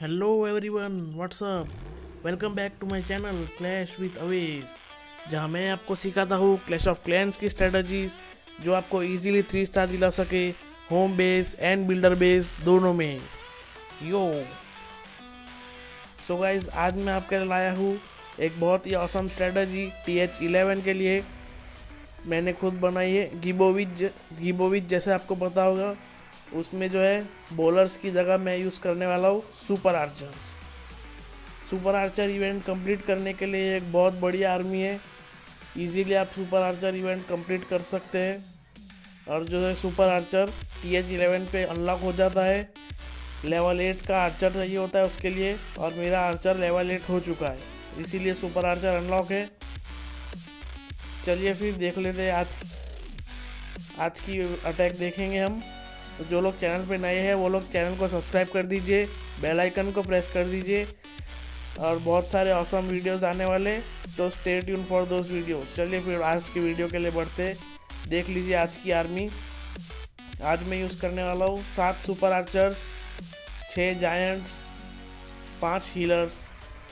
Hello everyone, what's up? Welcome back to my clash with Awez, जहां मैं आपको सिखाता हूं क्लैश ऑफ क्लैंस की स्ट्रेटजीज जो आपको इजीली 3 स्टार दिला सके home base and builder base दोनों में। यो सो गाइज, आज मैं आपके लिए लाया हूं एक बहुत ही औसम स्ट्रेटजी TH11 के लिए। मैंने खुद बनाई है गिबोविज, जैसे आपको पता होगा। उसमें जो है बॉलर्स की जगह मैं यूज़ करने वाला हूँ super archers. Super archer event complete करने के लिए एक बहुत बड़ी आर्मी है। इजीली आप सुपर आर्चर इवेंट कंप्लीट कर सकते हैं। और जो है सुपर आर्चर TH11 पे अनलॉक हो जाता है। लेवल 8 का आर्चर चाहिए होता है उसके लिए, और मेरा आर्चर लेवल 8 हो चुका है, इसीलिए सुपर आर्चर अनलॉक है। चलिए फिर देख लेते हैं आज की अटैक देखेंगे हम। जो लोग चैनल पे नए हैं वो लोग चैनल को सब्सक्राइब कर दीजिए, बेल आइकन को प्रेस कर दीजिए, और बहुत सारे ऑसम वीडियोस आने वाले, तो stay tune for those video. चलिए फिर आज की वीडियो के लिए बढ़ते। देख लीजिए आज की आर्मी। आज मैं यूज़ करने वाला हूँ 7 super archers, 6 giants, 5 healers,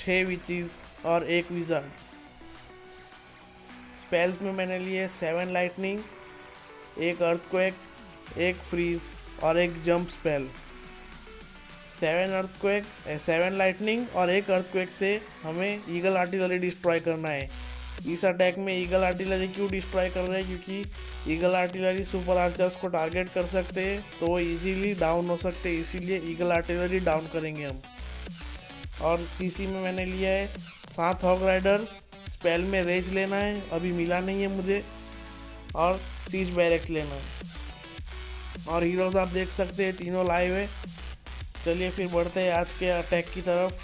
6 witches और 1 विजर्ड। स्पेल्स में मैंने लिए 7 लाइटनिंग, 1 अर्थक्वेक, 1 फ्रीज और 1 जंप स्पेल। 7 अर्थक्वेक, 7 लाइटनिंग और 1 अर्थक्वेक से हमें ईगल आर्टिलरी डिस्ट्रॉय करना है। इस अटैक में ईगल आर्टिलरी क्यों डिस्ट्रॉय कर रहे हैं? क्योंकि ईगल आर्टिलरी सुपर आर्चर्स को टारगेट कर सकते हैं, तो वो ईजीली डाउन हो सकते हैं, इसीलिए ईगल आर्टिलरी डाउन करेंगे हम। और सीसी में मैंने लिया है 7 हॉग राइडर्स। स्पेल में रेज लेना है, अभी मिला नहीं है मुझे, और सीज बैरेक्स लेना है। और हीरोज आप देख सकते हैं तीनों लाइव है। चलिए फिर बढ़ते हैं आज के अटैक की तरफ।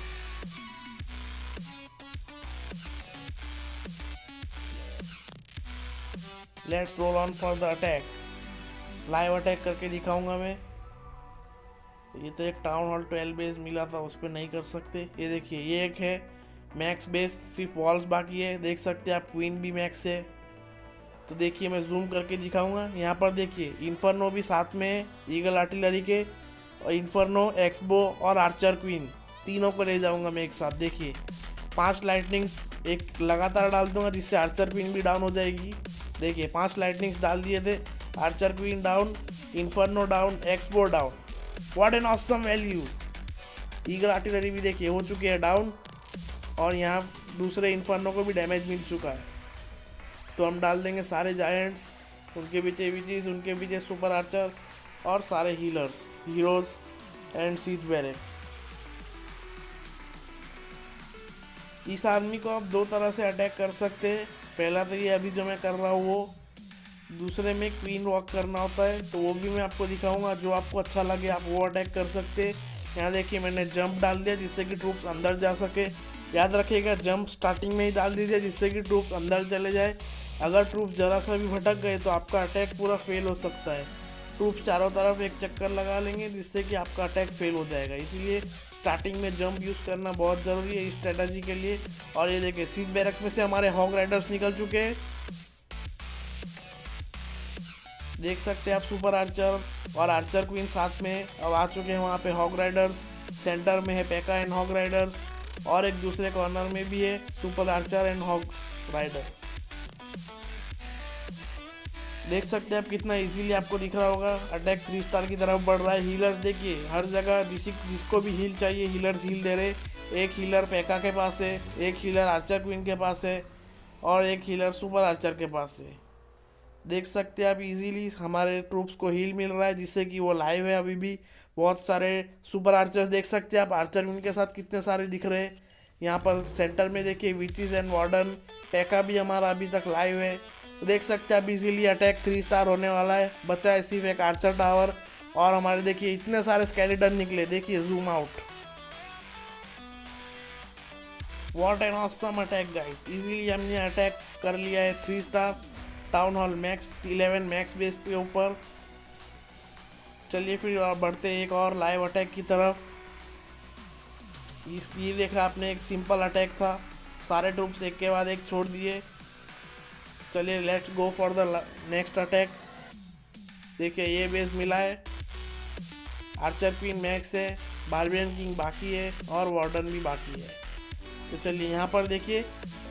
Let's roll on for the attack. Live attack करके दिखाऊंगा मैं। ये तो एक टाउन हॉल 12 बेस मिला था, उस पर नहीं कर सकते। ये देखिए, ये एक है मैक्स बेस, सिर्फ वॉल्स बाकी है। देख सकते हैं आप, क्वीन भी मैक्स है। तो देखिए मैं जूम करके दिखाऊंगा। यहाँ पर देखिए इन्फर्नो भी साथ में है ईगल आर्टिलरी के, और इन्फर्नो, एक्सबो और आर्चर क्वीन तीनों को ले जाऊंगा मैं एक साथ। देखिए 5 लाइटनिंग्स एक लगातार डाल दूंगा, जिससे आर्चर क्वीन भी डाउन हो जाएगी। देखिए 5 लाइटनिंग्स डाल दिए थे, archer queen down, inferno down, xbow down. What an awesome value. Eagle artillery भी देखिए हो चुकी है डाउन, और यहाँ दूसरे इन्फर्नो को भी डैमेज मिल चुका है। तो हम डाल देंगे सारे जायंट्स, उनके पीछे विचेस, उनके पीछे सुपर आर्चर और सारे healers, heroes and siege barracks. इस आर्मी को आप 2 तरह से अटैक कर सकते हैं। पहला तो ये अभी जो मैं कर रहा हूँ वो, दूसरे में क्वीन वॉक करना होता है, तो वो भी मैं आपको दिखाऊंगा। जो आपको अच्छा लगे आप वो अटैक कर सकते हैं। यहाँ देखिए मैंने जंप डाल दिया, जिससे कि ट्रूप्स अंदर जा सके। याद रखिएगा जंप स्टार्टिंग में ही डाल दीजिए, जिससे कि ट्रूप्स अंदर चले जाए। अगर ट्रूप ज़रा सा भी भटक गए तो आपका अटैक पूरा फेल हो सकता है। ट्रूप चारों तरफ एक चक्कर लगा लेंगे, जिससे कि आपका अटैक फेल हो जाएगा। इसीलिए स्टार्टिंग में जंप यूज़ करना बहुत ज़रूरी है इस स्ट्रेटजी के लिए। और ये देखिए सीट बैरक्स में से हमारे हॉग राइडर्स निकल चुके हैं। देख सकते हैं आप, सुपर आर्चर और आर्चर क्वीन साथ में अब आ चुके हैं। वहाँ पे हॉग राइडर्स सेंटर में है, पेका एंड हॉग राइडर्स, और एक दूसरे कॉर्नर में भी है super archer and hog rider. देख सकते हैं आप कितना इजीली आपको दिख रहा होगा अटैक 3 स्टार की तरफ बढ़ रहा है। हीलर्स देखिए हर जगह, जिसको भी हील चाहिए हीलर्स हील दे रहे। 1 हीलर पेका के पास है, 1 हीलर आर्चर क्वीन के पास है, और 1 हीलर सुपर आर्चर के पास है। देख सकते हैं आप इजीली हमारे ट्रूप्स को हील मिल रहा है, जिससे कि वो लाइव है अभी भी। बहुत सारे सुपर आर्चर्स देख सकते हैं आप, आर्चर उनके साथ कितने सारे दिख रहे हैं। यहाँ पर सेंटर में देखिए विचेस एंड वार्डन, टेका भी हमारा अभी तक लाइव है। देख सकते हैं आप इजीली अटैक 3 स्टार होने वाला है। बचा है सिर्फ एक आर्चर टावर, और हमारे देखिए इतने सारे स्केलेटन निकले। देखिए zoom out. What an awesome attack guys. Easily हमने अटैक कर लिया है 3 star town hall 11 max base के ऊपर। चलिए फिर बढ़ते एक और लाइव अटैक की तरफ। ये देख रहा आपने, एक सिंपल अटैक था, सारे ट्रूप्स एक के बाद एक छोड़ दिए। चलिए let's go for the next attack. देखिए ये बेस मिला है, आर्चर क्वीन मैक्स है, बार्बियन किंग बाकी है और वार्डन भी बाकी है। तो चलिए यहाँ पर देखिए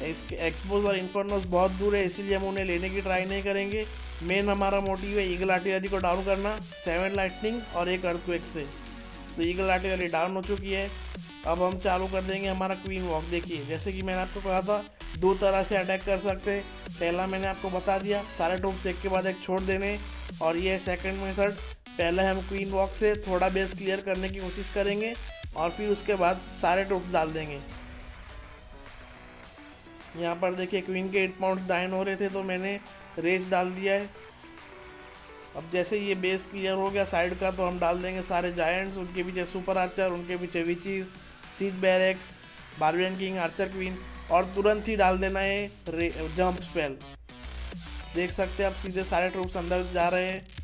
इसके एक्सपोज और इन्फर्नोस बहुत दूर है, इसीलिए हम उन्हें लेने की ट्राई नहीं करेंगे। मेन हमारा मोटिव है ईगल आर्टिलरी को डाउन करना 7 लाइटनिंग और 1 अर्थक्वेक से। तो ईगल आर्टिलरी डाउन हो चुकी है। अब हम चालू कर देंगे हमारा क्वीन वॉक। देखिए जैसे कि मैंने आपको कहा था 2 तरह से अटैक कर सकते हैं। पहला मैंने आपको बता दिया सारे टॉप्स एक के बाद एक छोड़ देने, और ये सेकंड मेथड। पहले हम क्वीन वॉक से थोड़ा बेस क्लियर करने की कोशिश करेंगे और फिर उसके बाद सारे टॉप्स डाल देंगे। यहाँ पर देखिए क्वीन के 8 पाउंड डाइन हो रहे थे तो मैंने रेस डाल दिया है। अब जैसे ये बेस क्लियर हो गया साइड का तो हम डाल देंगे सारे जायंट्स, उनके पीछे सुपर आर्चर, उनके पीछे witches, siege barracks, barbarian king, archer queen, और तुरंत ही डाल देना है जंप स्पेल। देख सकते हैं आप सीधे सारे ट्रूप्स अंदर जा रहे हैं।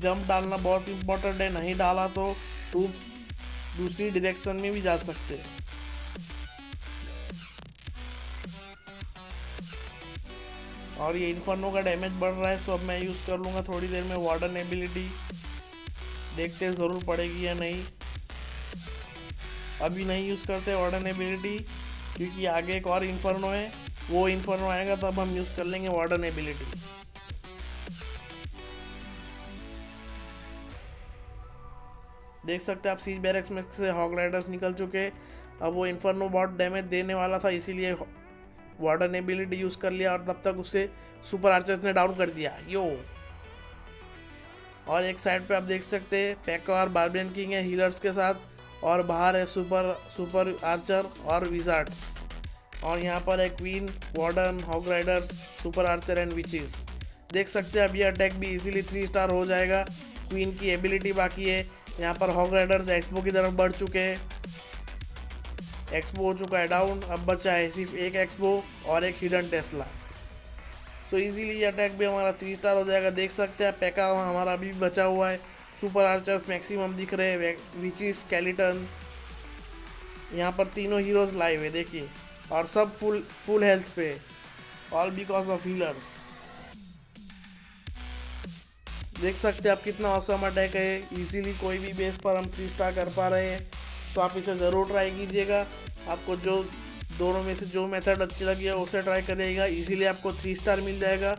जंप डालना बहुत इम्पोर्टेंट है, नहीं डाला तो ट्रूप्स दूसरी डायरेक्शन में भी जा सकते हैं। और ये इन्फर्नो का डैमेज बढ़ रहा है, सो अब मैं यूज़ कर लूँगा थोड़ी देर में वार्डन एबिलिटी, देखते ज़रूर पड़ेगी या नहीं। अभी नहीं यूज़ करते वार्डन एबिलिटी क्योंकि आगे एक और इन्फर्नो है, वो इन्फर्नो आएगा तब हम यूज़ कर लेंगे वार्डन एबिलिटी। देख सकते हैं आप सीज बैरक्स में से हॉग राइडर्स निकल चुके। अब वो इन्फर्नो बहुत डैमेज देने वाला था इसीलिए वार्डन एबिलिटी यूज कर लिया, और तब तक उसे सुपर आर्चर्स ने डाउन कर दिया। यो, और एक साइड पे आप देख सकते हैं पेक्का और बार्बियन किंग है हीलर्स के साथ, और बाहर है सुपर आर्चर और विजार्ड्स, और यहाँ पर है queen, warden, hog riders, super archer and witches. देख सकते हैं अब ये अटैक भी इजीली 3 स्टार हो जाएगा। क्वीन की एबिलिटी बाकी है। यहाँ पर हॉग राइडर्स एक्सपो की तरफ बढ़ चुके हैं, एक्सपो हो चुका है डाउन। अब बचा है सिर्फ एक एक्सपो और एक hidden tesla. So easily attack भी हमारा 3 स्टार हो जाएगा। देख सकते हैं पेक्का हमारा अभी बचा हुआ है, सुपर आर्चर्स मैक्सिमम दिख रहे हैं, विचीज, स्केलेटन। यहाँ पर तीनों हीरोज लाइव है देखिए, और सब फुल हेल्थ पे, ऑल बिकॉज ऑफ हीलर्स। देख सकते हैं आप कितना औसम अटैक है, इजीली कोई भी बेस पर हम 3 स्टार कर पा रहे हैं। तो आप इसे ज़रूर ट्राई कीजिएगा। आपको जो दोनों में से जो मेथड अच्छी लगी है उसे ट्राई करिएगा, इजीली आपको 3 स्टार मिल जाएगा।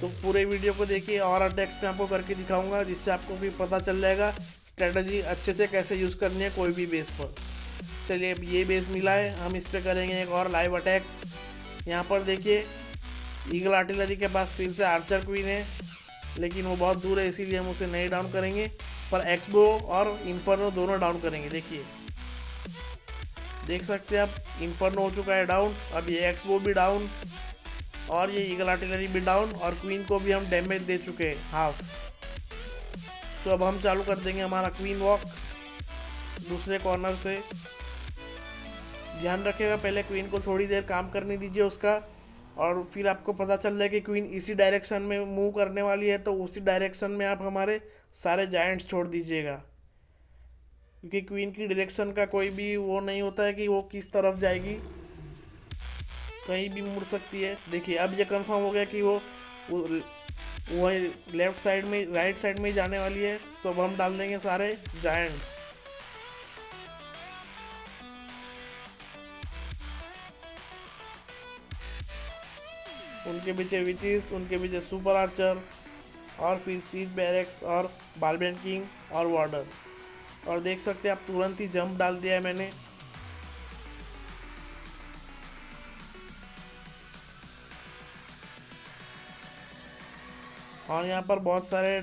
तो पूरे वीडियो को देखिए, और अटैक्स में आपको करके दिखाऊंगा जिससे आपको भी पता चल जाएगा स्ट्रेटजी अच्छे से कैसे यूज़ करनी है कोई भी बेस पर। चलिए अब ये बेस मिला है, हम इस पर करेंगे एक और लाइव अटैक। यहाँ पर देखिए ईगल आर्टिलरी के पास फिर से आर्चर क्वीन है, लेकिन वो बहुत दूर है इसीलिए हम उसे नहीं डाउन करेंगे, पर एक्सबो और इन्फर्नो दोनों डाउन करेंगे। देखिए देख सकते हैं आप इन्फर्नो हो चुका है डाउन, अब ये एक्सबो भी डाउन और ये ईगल आर्टिलरी भी डाउन, और क्वीन को भी हम डैमेज दे चुके हैं हाफ। तो अब हम चालू कर देंगे हमारा क्वीन वॉक दूसरे कॉर्नर से। ध्यान रखिएगा पहले क्वीन को थोड़ी देर काम करने दीजिए उसका, और फिर आपको पता चल जाए कि क्वीन इसी डायरेक्शन में मूव करने वाली है, तो उसी डायरेक्शन में आप हमारे सारे जायंट्स छोड़ दीजिएगा, क्योंकि क्वीन की डायरेक्शन का कोई भी वो नहीं होता है कि वो किस तरफ जाएगी, कहीं भी मुड़ सकती है। देखिए अब ये कंफर्म हो गया कि वो लेफ्ट साइड में, राइट साइड में ही जाने वाली है। सो अब हम डाल देंगे सारे जायंट्स। उनके पीछे विचेस, उनके पीछे सुपर आर्चर, और फिर सीट बैरक्स और बार्बियन किंग और वार्डन। और देख सकते हैं आप तुरंत ही जंप डाल दिया है मैंने। और यहाँ पर बहुत सारे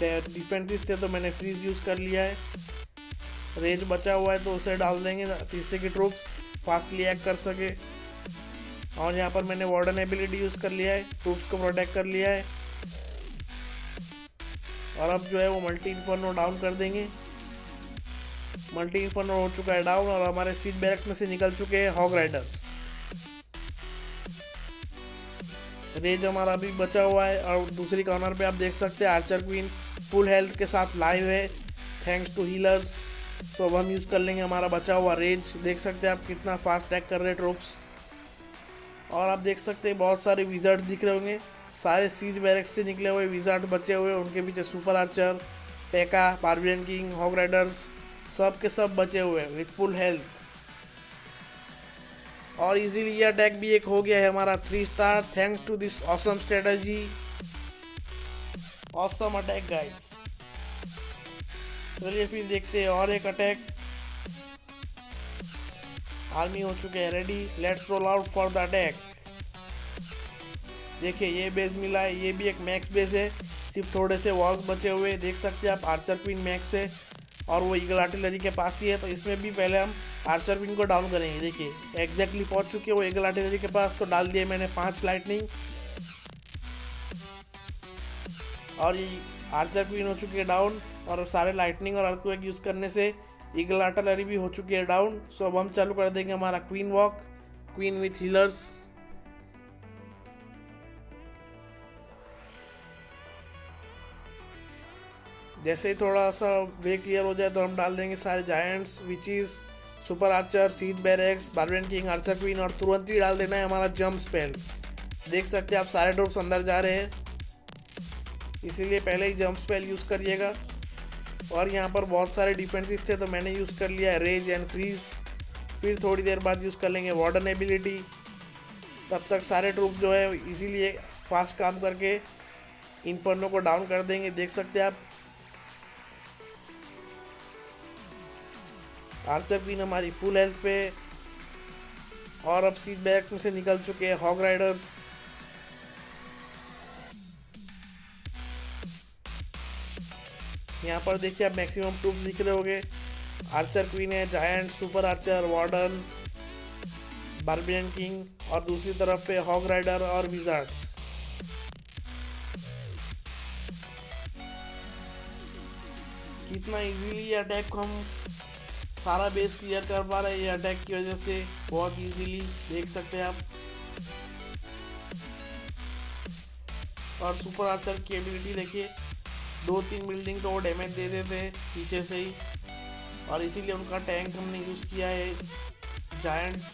डिफेंसेस थे तो मैंने फ्रीज यूज़ कर लिया है। रेज बचा हुआ है तो उसे डाल देंगे जिससे कि ट्रूप्स फास्टली एक्ट कर सके। और यहाँ पर मैंने वार्डन एबिलिटी यूज़ कर लिया है, ट्रूप्स को प्रोटेक्ट कर लिया है, और अब जो है वो मल्टी इन्फर्नो डाउन कर देंगे। मल्टी इन्फर्नो हो चुका है डाउन, और हमारे सीट बैरक्स में से निकल चुके हैं हॉग राइडर्स। रेज हमारा अभी बचा हुआ है, और दूसरी कॉर्नर पे आप देख सकते हैं आर्चर क्वीन फुल हेल्थ के साथ लाइव है थैंक्स टू हीलर्स। सो अब हम यूज़ कर लेंगे हमारा बचा हुआ रेज। देख सकते हैं आप कितना फास्ट अटैक कर रहे हैं ट्रूप्स, और आप देख सकते हैं बहुत सारे विजर्ड्स दिख रहे होंगे, सारे सीज बैरक्स से निकले हुए विजार्ड बचे हुए, उनके पीछे super archer, pekka, barbarian king, hog riders सब के सब बचे हुए हैं विथ फुल हेल्थ। और इजीली ये अटैक भी एक हो गया है हमारा 3 star thanks to this awesome strategy, awesome attack guys. चलिए फिर देखते हैं और एक अटैक। आर्मी हो चुके हैं ready, let's roll out for the attack. देखिए ये बेस मिला है, ये भी एक मैक्स बेस है, सिर्फ थोड़े से वॉल्स बचे हुए देख सकते हैं आप। आर्चर क्वीन मैक्स है और वो ईगल आर्टिलरी के पास ही है, तो इसमें भी पहले हम आर्चर क्वीन को डाउन करेंगे। देखिए एग्जैक्टली पहुंच चुके हैं वो ईगल आर्टिलरी के पास, तो डाल दिए मैंने 5 लाइटनिंग। और ये आर्चर क्वीन हो चुकी है डाउन, और सारे लाइटनिंग और अर्थक्वेक यूज़ करने से ईगल आर्टिलरी भी हो चुकी है डाउन। सो अब हम चालू कर देंगे हमारा queen walk, queen with healers. जैसे ही थोड़ा सा वे क्लियर हो जाए तो हम डाल देंगे सारे giants, witches, super archer, siege barracks, barbarian king, archer queen, और तुरंत ही डाल देना है हमारा जंप स्पेल। देख सकते हैं आप सारे ट्रूप्स अंदर जा रहे हैं, इसीलिए पहले ही जंप स्पेल यूज़ करिएगा। और यहाँ पर बहुत सारे डिफेंसेस थे तो मैंने यूज़ कर लिया रेज एंड फ्रीज, फिर थोड़ी देर बाद यूज़ कर लेंगे वार्डन एबिलिटी। तब तक सारे ट्रूप जो है इजीली फास्ट काम करके इन्फर्नो को डाउन कर देंगे। देख सकते हैं आप आर्चर क्वीन हमारी फुल हेल्थ पे, और अब सीट बैक में से निकल चुके हैं हॉग राइडर्स। यहाँ पर देखिए आप मैक्सिमम ट्रूप्स दिख रहे होंगे, आर्चर क्वीन है, giant, super archer, warden, barbarian king, और दूसरी तरफ पे हॉग राइडर और विजार्ड्स। कितना इजीली ये अटैक हम सारा बेस क्लियर कर पा रहे हैं, ये अटैक की वजह से बहुत इजीली देख सकते हैं आप। और सुपर आर्चर की एबिलिटी देखिए, 2-3 बिल्डिंग को वो डैमेज दे देते हैं पीछे से ही, और इसीलिए उनका टैंक हमने यूज़ किया है जायंट्स,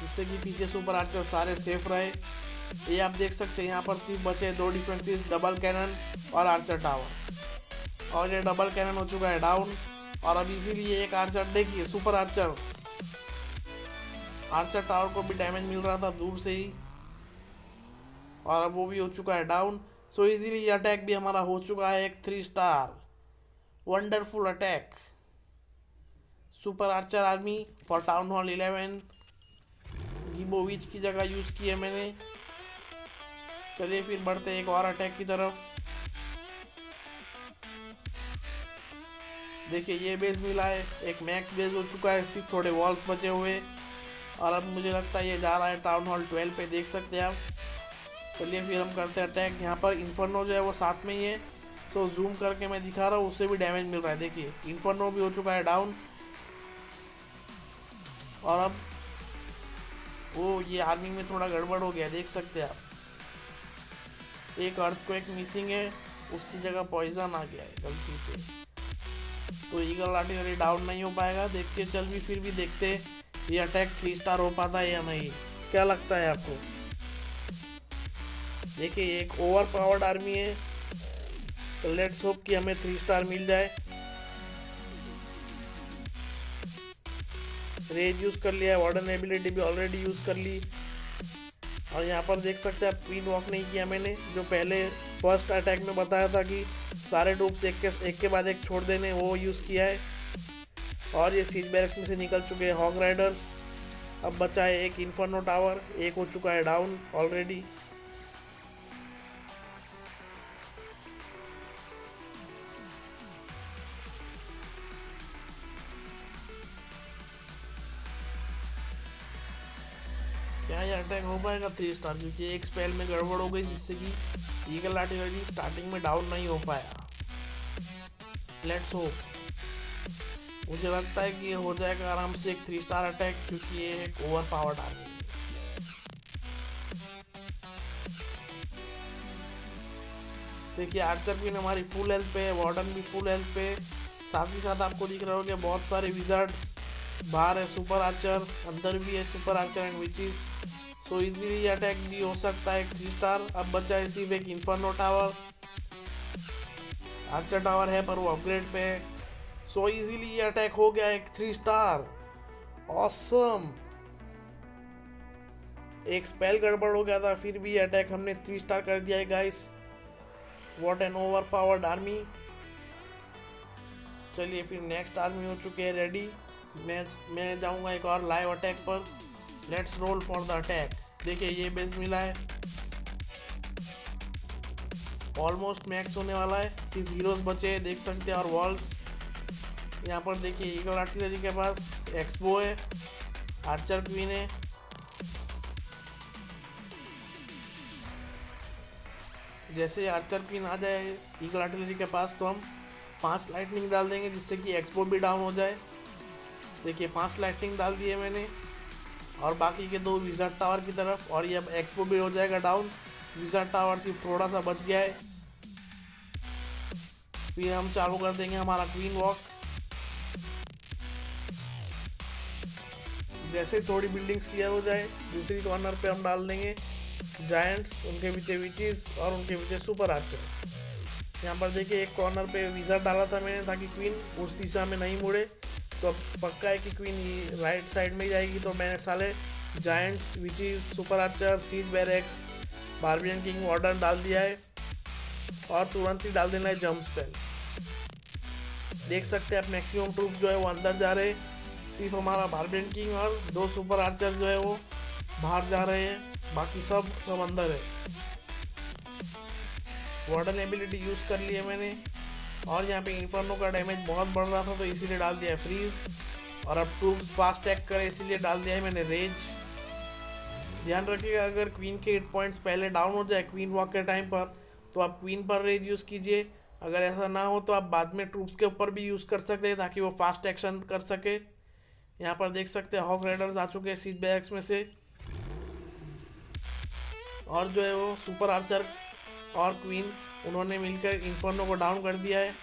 जिससे कि पीछे सुपर आर्चर सारे सेफ रहे। ये आप देख सकते हैं यहाँ पर सिर्फ बचे 2 डिफेंसेस, डबल कैनन और आर्चर टावर। और ये डबल कैनन हो चुका है डाउन, और अब इसीलिए एक आर्चर देखिए सुपर आर्चर, आर्चर टावर को भी डैमेज मिल रहा था दूर से ही, और अब वो भी हो चुका है डाउन। सो इजीली ये अटैक भी हमारा हो चुका है एक 3 star wonderful attack, super archer army for town hall 11। गिबोविच की जगह यूज़ की है मैंने। चलिए फिर बढ़ते हैं एक और अटैक की तरफ। देखिए ये बेस मिला है, एक मैक्स बेस हो चुका है, सिर्फ थोड़े वॉल्स बचे हुए, और अब मुझे लगता है ये जा रहा है टाउन हॉल 12 पे, देख सकते हैं आप। चलिए फिर हम करते हैं अटैक। यहाँ पर इन्फर्नो जो है वो साथ में ही है, सो जूम करके मैं दिखा रहा हूँ, उससे भी डैमेज मिल रहा है। देखिए इन्फर्नो भी हो चुका है डाउन, और अब वो ये आर्मी में थोड़ा गड़बड़ हो गया, देख सकते हैं आप। एक अर्थक्वेक मिसिंग है, उसकी जगह पॉइजन आ गया है गलती से, तो ईगल आर्टिलरी डाउन नहीं हो पाएगा। देख के चल भी फिर भी देखते ये अटैक 3 स्टार हो पाता है या नहीं, क्या लगता है आपको। देखिए एक ओवर पावर्ड आर्मी है, तो लेट्स होप कि हमें 3 स्टार मिल जाए। रेज यूज़ कर लिया, वार्डन एबिलिटी भी ऑलरेडी यूज़ कर ली, और यहाँ पर देख सकते हैं आप क्वीन वॉक नहीं किया मैंने, जो पहले फर्स्ट अटैक में बताया था कि सारे ट्रूप्स एक के बाद एक छोड़ देने, वो यूज़ किया है। और ये सीज बैरक्स में से निकल चुके हैं हॉग राइडर्स। अब बचा है एक इन्फर्नो टावर, एक हो चुका है डाउन ऑलरेडी। क्या ये अटैक हो पाएगा 3 स्टार, क्योंकि एक स्पेल में गड़बड़ हो गई जिससे कि ईगल आर्टिलरी स्टार्टिंग में डाउन नहीं हो पाया। लेट्स होप, मुझे लगता है कि ये हो जाएगा आराम से एक 3 स्टार अटैक, क्योंकि ये एक ओवर पावर्ड आर्मी है। देखिए आर्चर भी हमारी फुल हेल्थ पे है, वार्डन भी फुल हेल्थ पे, साथ ही साथ आपको दिख रहा होगा बहुत सारे विजर्ड्स बाहर है, सुपर आर्चर अंदर भी है, super archer and witches. So easily attack भी हो सकता है 3 स्टार। अब बचा है सिर्फ एक इन्फर्नो टावर, आर्चर टावर है पर वो अपग्रेड पे है। सो इजीली ये अटैक हो गया एक 3 स्टार। ऑसम। एक स्पेल गड़बड़ हो गया था, फिर भी अटैक हमने 3 स्टार कर दिया है guys. What an overpowered army. चलिए फिर नेक्स्ट आर्मी हो चुके हैं रेडी। मैं जाऊंगा एक और लाइव अटैक पर। Let's roll for the attack. देखिए ये बेस मिला है, ऑलमोस्ट मैक्स होने वाला है, सिर्फ हीरोज बचे हैं देख सकते हैं। और वॉल्स यहाँ पर देखिए ईगल आर्टिलरी के पास एक्सबो है, आर्चर क्वीन है, जैसे आर्चर क्वीन आ जाए ईगल आर्टिलरी के पास तो हम 5 लाइटनिंग डाल देंगे जिससे कि एक्सबो भी डाउन हो जाए। देखिए 5 लाइटनिंग डाल दिए मैंने और बाकी के 2 विजर्ड टावर की तरफ, और ये अब एक्सपो भी हो जाएगा डाउन। विजर्ड टावर सिर्फ थोड़ा सा बच गया है। फिर हम चालू कर देंगे हमारा क्वीन वॉक। जैसे थोड़ी बिल्डिंग्स क्लियर हो जाए दूसरी कॉर्नर पे हम डाल देंगे जायंट्स, उनके पीछे विचेस और उनके पीछे सुपर आर्चर। यहाँ पर देखिए एक कॉर्नर पे विजर्ड डाला था मैंने ताकि क्वीन उस दिशा में नहीं मुड़े, तो पक्का है कि क्वीन राइट साइड में जाएगी। तो मैंने साले giants, witches, super archer, siege barracks, barbarian king, warden डाल दिया है और तुरंत ही डाल देना है जंप स्पेल। देख सकते हैं आप मैक्सिमम ट्रूप जो है वो अंदर जा रहे हैं, सिर्फ हमारा बार्बियन किंग और 2 सुपर आर्चर जो है वो बाहर जा रहे हैं, बाकी सब अंदर है। वार्डन एबिलिटी यूज़ कर लिया मैंने और यहाँ पे इन्फर्नो का डैमेज बहुत बढ़ रहा था तो इसीलिए डाल दिया है फ्रीज, और अब ट्रूप्स फास्ट अटैक करें इसीलिए डाल दिया है मैंने रेज। ध्यान रखिएगा अगर क्वीन के 8 पॉइंट्स पहले डाउन हो जाए क्वीन वॉक के टाइम पर तो आप क्वीन पर रेज यूज़ कीजिए, अगर ऐसा ना हो तो आप बाद में ट्रूप्स के ऊपर भी यूज़ कर सकते हैं ताकि वो फास्ट एक्शन कर सके। यहाँ पर देख सकते हैं हॉग राइडर्स आ चुके हैं सीट बैक्स में से, और जो है वो सुपर आर्चर और क्वीन उन्होंने मिलकर इन्फर्नो को डाउन कर दिया है।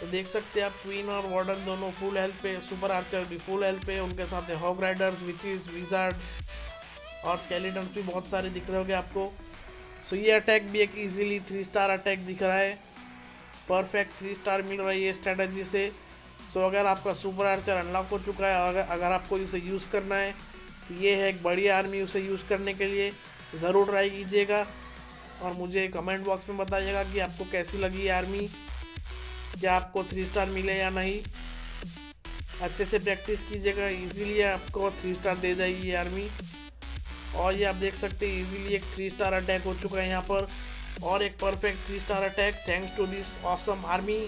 तो देख सकते हैं आप क्वीन और वार्डन दोनों फुल हेल्थ पे, सुपर आर्चर भी फुल हेल्थ पे, उनके साथ है हॉग राइडर्स, विचेस, विजार्ड्स और स्केलेटन्स भी बहुत सारे दिख रहे होंगे आपको। सो ये अटैक भी एक इजीली 3 स्टार अटैक दिख रहा है, परफेक्ट 3 स्टार मिल रही है स्ट्रेटजी से। सो अगर आपका सुपर आर्चर अनलॉक हो चुका है और अगर आपको इसे यूज़ करना है तो ये है एक बढ़िया आर्मी उसे यूज़ करने के लिए, ज़रूर ट्राई कीजिएगा और मुझे कमेंट बॉक्स में बताइएगा कि आपको कैसी लगी आर्मी, क्या आपको 3 स्टार मिले या नहीं। अच्छे से प्रैक्टिस कीजिएगा, इजीली आपको 3 स्टार दे जाएगी ये आर्मी। और ये आप देख सकते हैं इजीली एक 3 स्टार अटैक हो चुका है यहाँ पर, और एक perfect 3 star attack thanks to this awesome army.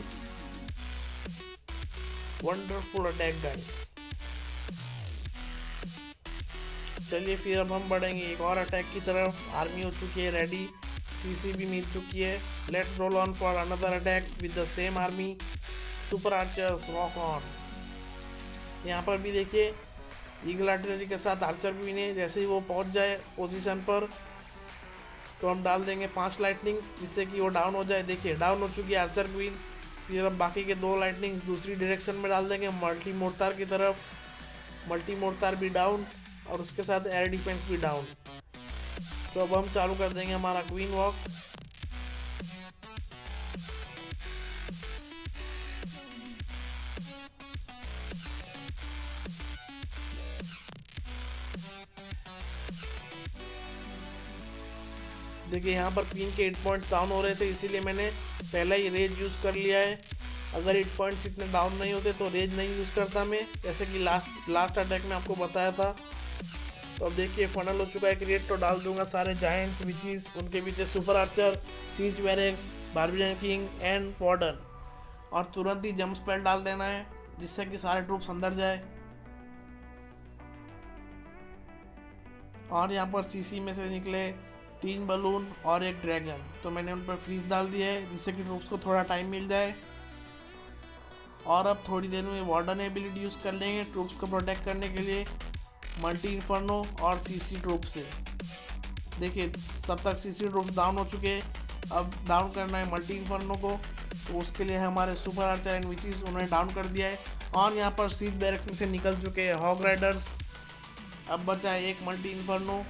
Wonderful attack guys. चलिए फिर अब हम बढ़ेंगे एक और अटैक की तरफ। आर्मी हो चुकी है रेडी, सीसी भी मिल चुकी है। Let's roll on for another attack with the same army. Super archers rock on. यहाँ पर भी देखिए ईगल आर्टिलरी के साथ आर्चर भी ने, जैसे ही वो पहुँच जाए पोजीशन पर तो हम डाल देंगे 5 लाइटनिंग्स जिससे कि वो डाउन हो जाए। देखिए डाउन हो चुकी है आर्चर क्वीन। फिर अब बाकी के 2 लाइटनिंग्स दूसरी डायरेक्शन में डाल देंगे मल्टी मोर्टार की तरफ। मल्टी मोर्टार भी डाउन और उसके साथ एयर डिफेंस भी डाउन। तो अब हम चालू कर देंगे हमारा क्वीन वॉक। देखिए यहाँ पर क्वीन के 8 पॉइंट्स डाउन हो रहे थे इसीलिए मैंने पहले ही रेज यूज़ कर लिया है। अगर 8 पॉइंट्स इतने डाउन नहीं होते तो रेज नहीं यूज़ करता मैं, जैसे कि लास्ट अटैक में आपको बताया था। तो अब देखिए फनल हो चुका है क्रिएट, तो डाल दूंगा सारे जायंट्स, विचेस, उनके पीछे super archer, siege barracks, barbarian king and warden, और तुरंत ही जंप स्पेल डाल देना है जिससे कि सारे ट्रूप्स अंदर जाए। और यहाँ पर सीसी में से निकले 3 बलून और 1 ड्रैगन, तो मैंने उन पर फ्रीज डाल दिया है जिससे कि ट्रूप्स को थोड़ा टाइम मिल जाए। और अब थोड़ी देर में वार्डन एबिलिटी यूज़ कर लेंगे ट्रूप्स को प्रोटेक्ट करने के लिए मल्टी इन्फर्नो और सीसी ट्रूप से। देखिए तब तक सीसी ट्रूप डाउन हो चुके हैं, अब डाउन करना है मल्टी इन्फर्नो को, तो उसके लिए हमारे सुपर आर्चर एंड विचेस उन्होंने डाउन कर दिया है। और यहाँ पर सीट बैरक्स में से निकल चुके हैं हॉग राइडर्स। अब बचा है 1 मल्टी इन्फर्नो।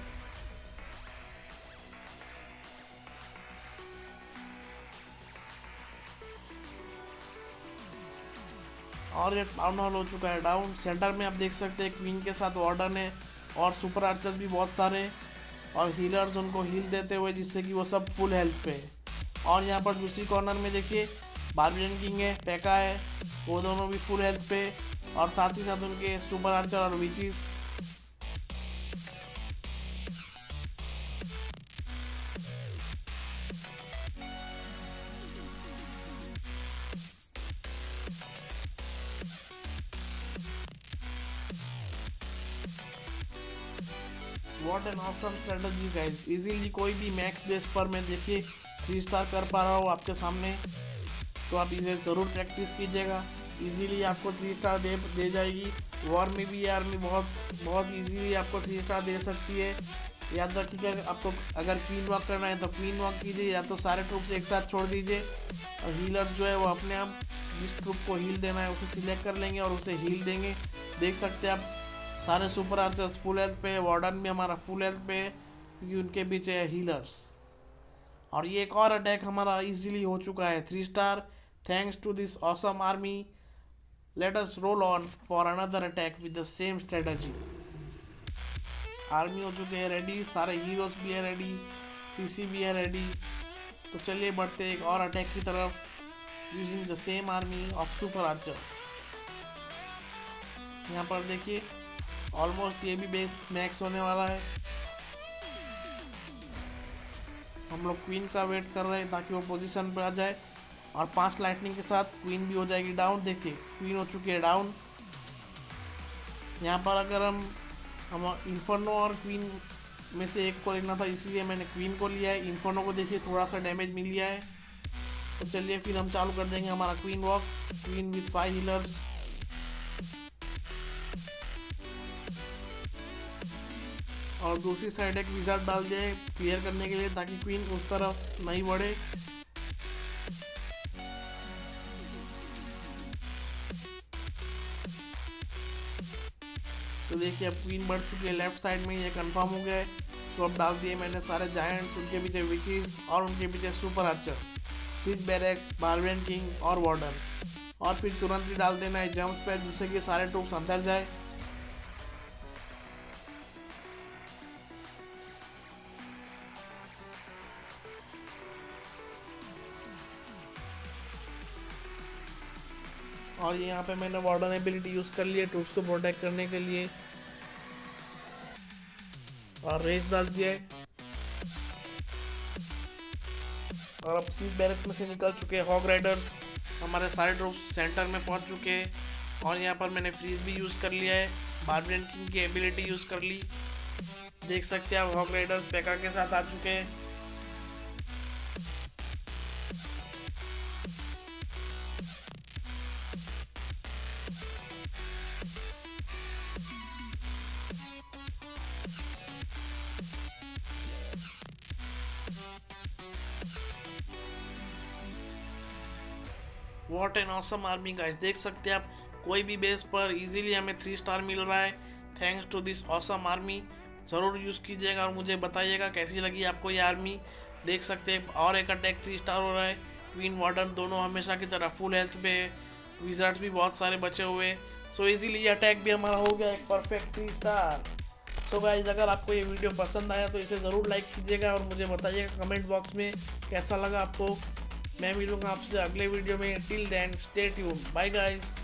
और ये टाउन हॉल हो चुका है डाउन। सेंटर में आप देख सकते हैं क्वीन के साथ वार्डन है और सुपर आर्चर भी बहुत सारे और हीलर्स उनको हील देते हुए, जिससे कि वो सब फुल हेल्थ पे है। और यहाँ पर दूसरी कॉर्नर में देखिए बार्बेरियन किंग है, पेका है, वो दोनों भी फुल हेल्थ पे और साथ ही साथ उनके सुपर आर्चर और witches. What an awesome strategy guys, easily कोई भी मैक्स बेस पर मैं देखिए 3 स्टार कर पा रहा हूँ आपके सामने, तो आप इसे ज़रूर प्रैक्टिस कीजिएगा। इजीली आपको 3 स्टार दे जाएगी। वॉर में भी आर्मी बहुत इजीली आपको 3 स्टार दे सकती है। याद रखिएगा, आपको अगर क्वीन वॉक करना है तो क्वीन वॉक कीजिए या तो सारे ट्रूप्स एक साथ छोड़ दीजिए। और हीलर जो है वो अपने आप जिस ट्रूप को हील देना है उसे सिलेक्ट कर लेंगे और उसे हील देंगे। देख सकते हैं आप सारे सुपर आर्चर्स फुल हेल्थ पे, वार्डन भी हमारा फुल हेल्थ पे है क्योंकि उनके बीच है हीलर्स। और ये एक और अटैक हमारा इजीली हो चुका है 3 star thanks to this awesome army. Let us roll on for another attack with the same strategy. Army हो चुके हैं रेडी, सारे हीरोज भी है रेडी, सीसी भी है रेडी। तो चलिए बढ़ते एक और अटैक की तरफ using the same army of super archers. यहाँ पर देखिए ऑलमोस्ट ये भी बेस मैक्स होने वाला है। हम लोग क्वीन का वेट कर रहे हैं ताकि वो पोजीशन पर आ जाए। और 5 लाइटनिंग के साथ क्वीन भी हो जाएगी डाउन। देखिए क्वीन हो चुकी है डाउन। यहाँ पर अगर हम इन्फर्नो और क्वीन में से एक को लेना था, इसलिए मैंने क्वीन को लिया है। इन्फर्नो को देखिए थोड़ा सा डैमेज मिल गया है। तो चलिए फिर हम चालू कर देंगे हमारा queen walk, queen with 5 healers. और दूसरी साइड एक विज़ार्ड डाल दिया है क्लियर करने के लिए ताकि क्वीन उस तरफ नहीं बढ़े। तो देखिए अब क्वीन बढ़ चुकी है लेफ्ट साइड में, ये कंफर्म हो गया है। तो अब डाल दिए मैंने सारे जायंट्स, उनके पीछे विचेस और उनके पीछे super archer, switch barracks, barbarian king और वार्डन। और फिर तुरंत ही डाल देना है जंप स्पैल, जिससे कि सारे ट्रूप्स अंदर जाए। और यहाँ पे मैंने वार्डन एबिलिटी यूज़ कर ली है ट्रूप्स को प्रोटेक्ट करने के लिए और रेस डाल दिया है। और अब सीट बैरक्स में से निकल चुके हैं हॉग राइडर्स, हमारे सारे ट्रूप्स सेंटर में पहुँच चुके हैं। और यहाँ पर मैंने फ्रीज भी यूज़ कर लिया है, बार्बेरियन किंग की एबिलिटी यूज़ कर ली। देख सकते हैं आप हॉग राइडर्स पेका के साथ आ चुके हैं। What an awesome army guys, देख सकते हैं आप कोई भी बेस पर इजीली हमें 3 स्टार मिल रहा है thanks to this awesome army. ज़रूर यूज़ कीजिएगा और मुझे बताइएगा कैसी लगी आपको ये आर्मी। देख सकते हैं और एक अटैक 3 स्टार हो रहा है। क्वीन वार्डन दोनों हमेशा की तरह फुल हेल्थ पे है, विजर्ड्स भी बहुत सारे बचे हुए हैं। सो इजीली ये अटैक भी हमारा हो गया एक परफेक्ट 3 स्टार। सो गाइस अगर आपको ये वीडियो पसंद आया तो इसे ज़रूर लाइक कीजिएगा और मुझे बताइएगा कमेंट बॉक्स में कैसा लगा आपको। मैं मिलूंगा आपसे अगले वीडियो में। Till then stay tuned, bye guys.